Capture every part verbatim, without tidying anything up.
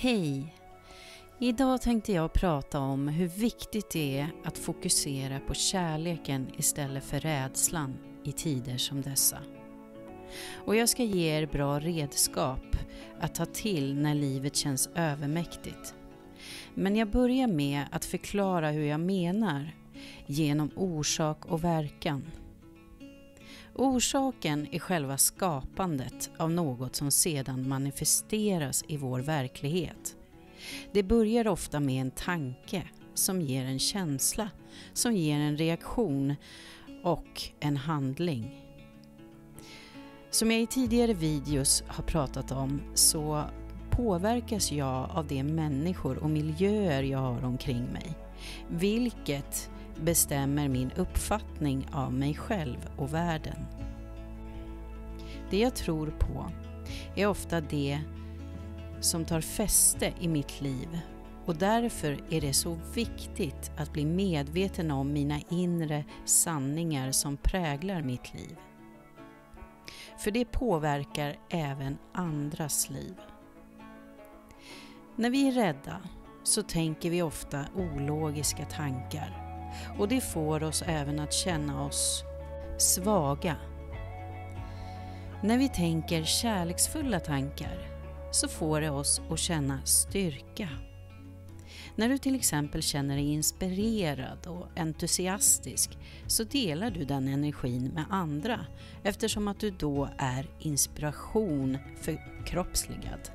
Hej! Idag tänkte jag prata om hur viktigt det är att fokusera på kärleken istället för rädslan i tider som dessa. Och jag ska ge er bra redskap att ta till när livet känns övermäktigt. Men jag börjar med att förklara hur jag menar genom orsak och verkan. Orsaken är själva skapandet av något som sedan manifesteras i vår verklighet. Det börjar ofta med en tanke som ger en känsla, som ger en reaktion och en handling. Som jag i tidigare videos har pratat om så påverkas jag av de människor och miljöer jag har omkring mig, vilket bestämmer min uppfattning av mig själv och världen. Det jag tror på är ofta det som tar fäste i mitt liv, och därför är det så viktigt att bli medveten om mina inre sanningar som präglar mitt liv. För det påverkar även andras liv. När vi är rädda så tänker vi ofta ologiska tankar, och det får oss även att känna oss svaga. När vi tänker kärleksfulla tankar så får det oss att känna styrka. När du till exempel känner dig inspirerad och entusiastisk så delar du den energin med andra, eftersom att du då är inspiration förkroppsligad.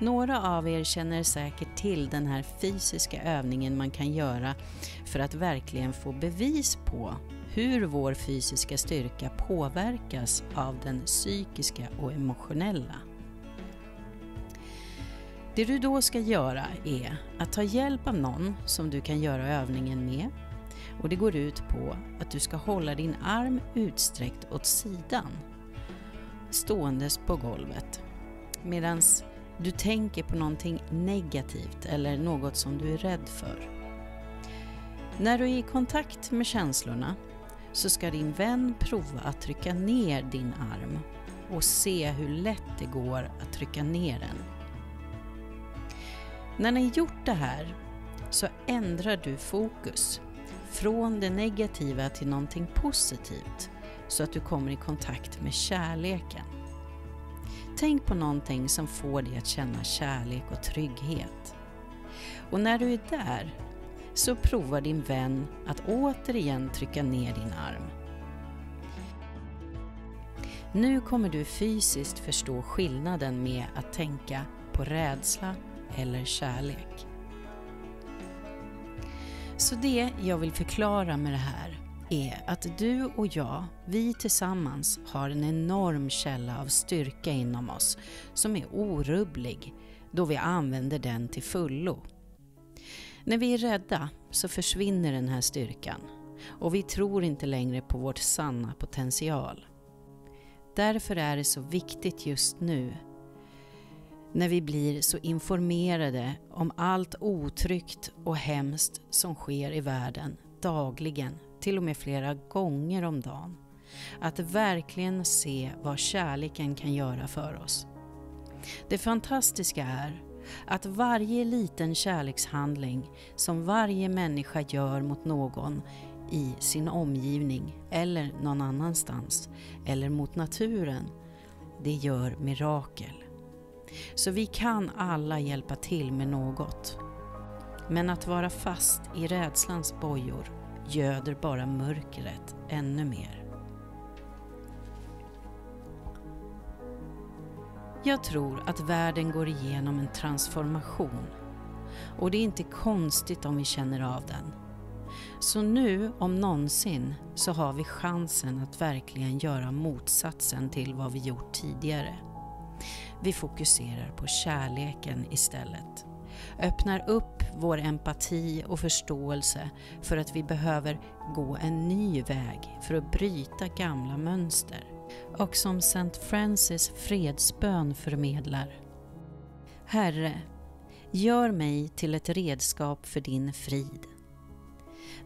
Några av er känner säkert till den här fysiska övningen man kan göra för att verkligen få bevis på hur vår fysiska styrka påverkas av den psykiska och emotionella. Det du då ska göra är att ta hjälp av någon som du kan göra övningen med, och det går ut på att du ska hålla din arm utsträckt åt sidan, ståendes på golvet, medan du tänker på någonting negativt eller något som du är rädd för. När du är i kontakt med känslorna så ska din vän prova att trycka ner din arm och se hur lätt det går att trycka ner den. När ni gjort det här så ändrar du fokus från det negativa till någonting positivt, så att du kommer i kontakt med kärleken. Tänk på någonting som får dig att känna kärlek och trygghet. Och när du är där så provar din vän att återigen trycka ner din arm. Nu kommer du fysiskt förstå skillnaden med att tänka på rädsla eller kärlek. Så det jag vill förklara med det här är att du och jag, vi tillsammans, har en enorm källa av styrka inom oss som är orubblig då vi använder den till fullo. När vi är rädda så försvinner den här styrkan, och vi tror inte längre på vårt sanna potential. Därför är det så viktigt just nu, när vi blir så informerade om allt otryggt och hemskt som sker i världen dagligen, till och med flera gånger om dagen, att verkligen se vad kärleken kan göra för oss. Det fantastiska är att varje liten kärlekshandling som varje människa gör mot någon i sin omgivning eller någon annanstans eller mot naturen, det gör mirakel. Så vi kan alla hjälpa till med något. Men att vara fast i rädslans bojor göder bara mörkret ännu mer. Jag tror att världen går igenom en transformation, och det är inte konstigt om vi känner av den. Så nu om någonsin så har vi chansen att verkligen göra motsatsen till vad vi gjort tidigare. Vi fokuserar på kärleken istället. Öppnar upp vår empati och förståelse för att vi behöver gå en ny väg för att bryta gamla mönster. Och som Saint Francis fredsbön förmedlar: Herre, gör mig till ett redskap för din frid.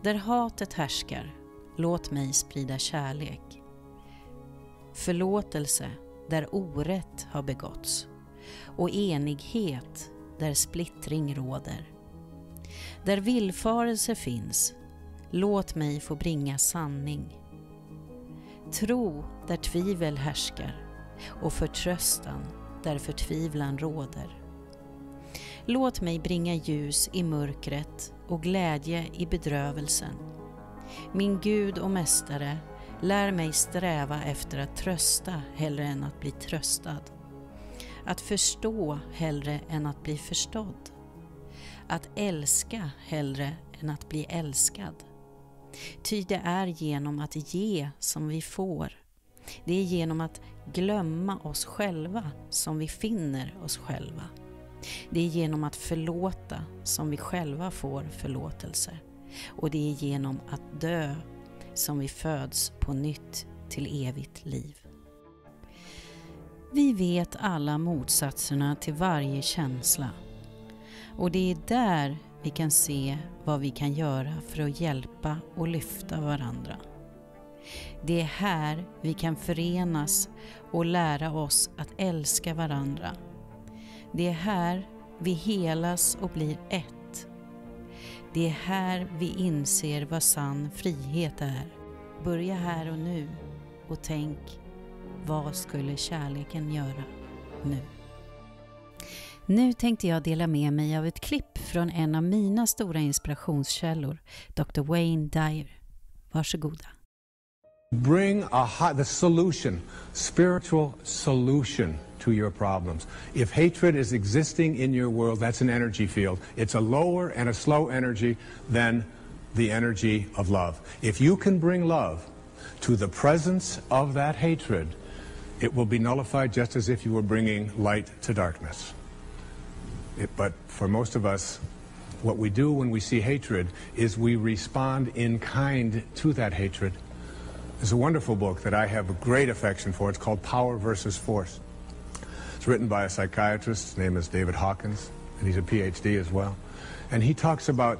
Där hatet härskar, låt mig sprida kärlek. Förlåtelse där orätt har begåtts, och enighet där splittring råder. Där villfarelse finns, låt mig få bringa sanning. Tro där tvivel härskar och förtröstan där förtvivlan råder. Låt mig bringa ljus i mörkret och glädje i bedrövelsen. Min Gud och mästare, lär mig sträva efter att trösta hellre än att bli tröstad. Att förstå hellre än att bli förstådd. Att älska hellre än att bli älskad. Ty det är genom att ge som vi får. Det är genom att glömma oss själva som vi finner oss själva. Det är genom att förlåta som vi själva får förlåtelse. Och det är genom att dö som vi föds på nytt till evigt liv. Vi vet alla motsatserna till varje känsla. Och det är där vi kan se vad vi kan göra för att hjälpa och lyfta varandra. Det är här vi kan förenas och lära oss att älska varandra. Det är här vi helas och blir ett. Det är här vi inser vad sann frihet är. Börja här och nu och tänk, vad skulle kärleken göra nu? Nu tänkte jag dela med mig av ett klipp från en av mina stora inspirationskällor, doktor Wayne Dyer. Varsågoda. Bring a high, the solution, spiritual solution to your problems. If hatred is existing in your world, that's an energy field. It's a lower and a slow energy than the energy of love. If you can bring love to the presence of that hatred, it will be nullified just as if you were bringing light to darkness. It, but for most of us, what we do when we see hatred is we respond in kind to that hatred. There's a wonderful book that I have a great affection for. It's called Power versus Force. It's written by a psychiatrist. His name is David Hawkins, and he's a P H D as well. And he talks about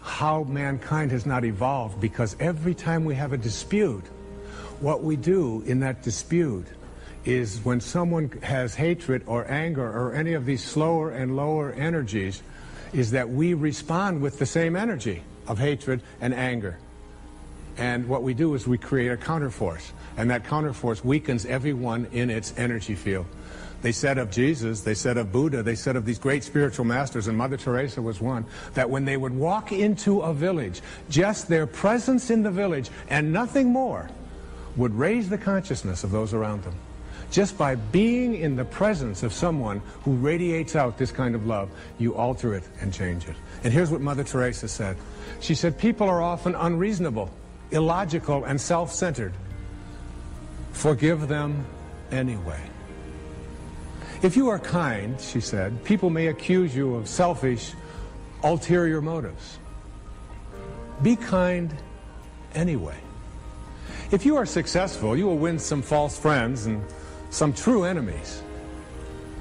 how mankind has not evolved because every time we have a dispute, what we do in that dispute is when someone has hatred or anger or any of these slower and lower energies, is that we respond with the same energy of hatred and anger. And what we do is we create a counterforce, and that counterforce weakens everyone in its energy field. They said of Jesus, they said of Buddha, they said of these great spiritual masters, and Mother Teresa was one, that when they would walk into a village, just their presence in the village and nothing more would raise the consciousness of those around them. Just by being in the presence of someone who radiates out this kind of love, you alter it and change it. And here's what Mother Teresa said. She said, people are often unreasonable, illogical, and self-centered. Forgive them anyway. If you are kind, she said, people may accuse you of selfish, ulterior motives. Be kind anyway. If you are successful, you will win some false friends and some true enemies.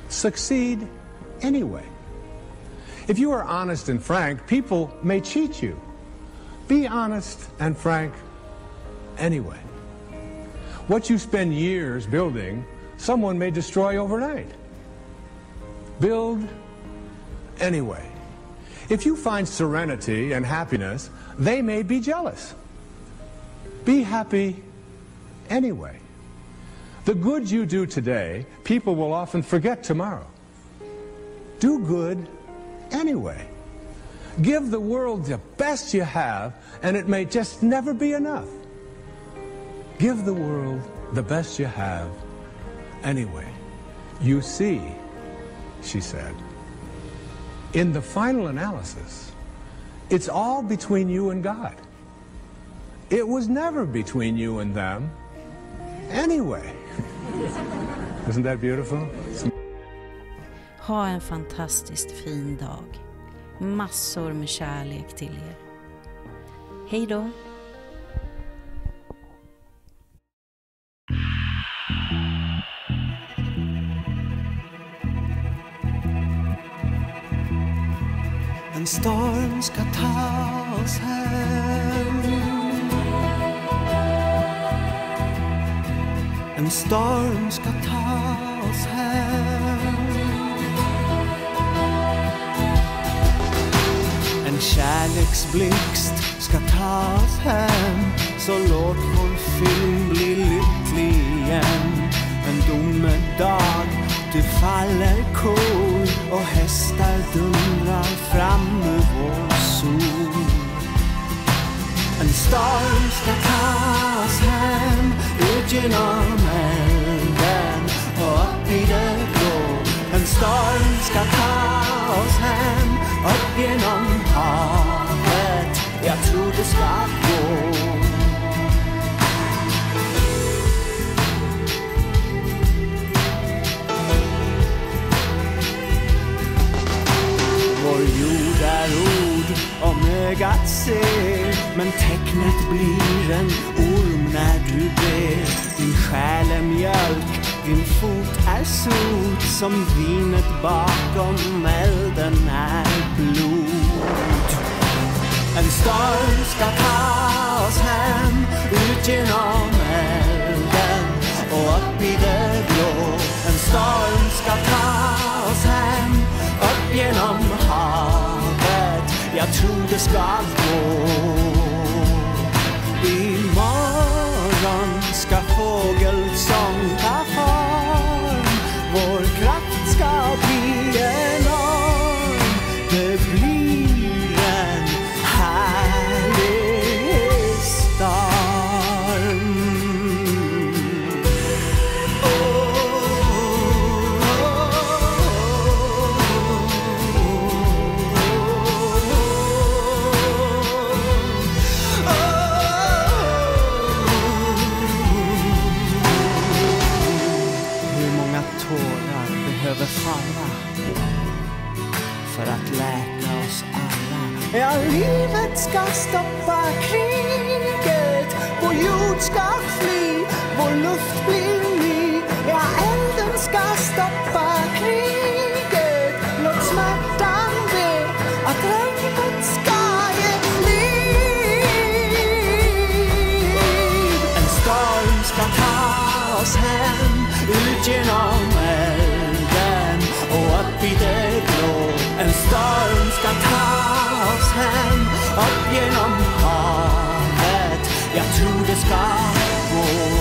Succeed anyway. If you are honest and frank, people may cheat you. Be honest and frank anyway. What you spend years building, someone may destroy overnight. Build anyway. If you find serenity and happiness, they may be jealous. Be happy anyway. The good you do today, people will often forget tomorrow. Do good anyway. Give the world the best you have, and it may just never be enough. Give the world the best you have anyway. You see, she said, in the final analysis, it's all between you and God. It was never between you and them anyway. Isn't that beautiful? Ha en fantastiskt fin dag. Massor med kärlek till er. Hej då! En storm ska ta oss hem. En storm ska ta oss hem. En kärleksblixt ska tas hem, så låt vår film bli lycklig igen. En domedag, du faller kor och hästar dundrar fram ur vår sol. En storm ska tas hem ut genom elden och upp i det blå. En storm ska tas hem upp genom havet, jag tror det ska gå. Vår jord är ord om ögat ser, men tecknet blir en orm när du ber. Din själ är mjölk, din fot är sot, som vinet bakom elden är blod. En storm ska ta oss hem ut genom elden och upp i det blå. En storm ska ta oss hem upp genom havet, jag tror det ska gå. Imorgon ska fågelsång ta form, vår kraft ska bli enorm. Det blir en härlig storm. Falla för att läka oss alla. Ja, livet ska stoppa kriget, vår jord ska fly, vår luft blir ny. Ja, elden ska stoppa kriget, låt smärtan be att regnet ska ge liv. En storm ska ta oss hem ut genom elden och upp i det blå. En storm ska ta oss hem upp genom havet, jag tror det ska gå.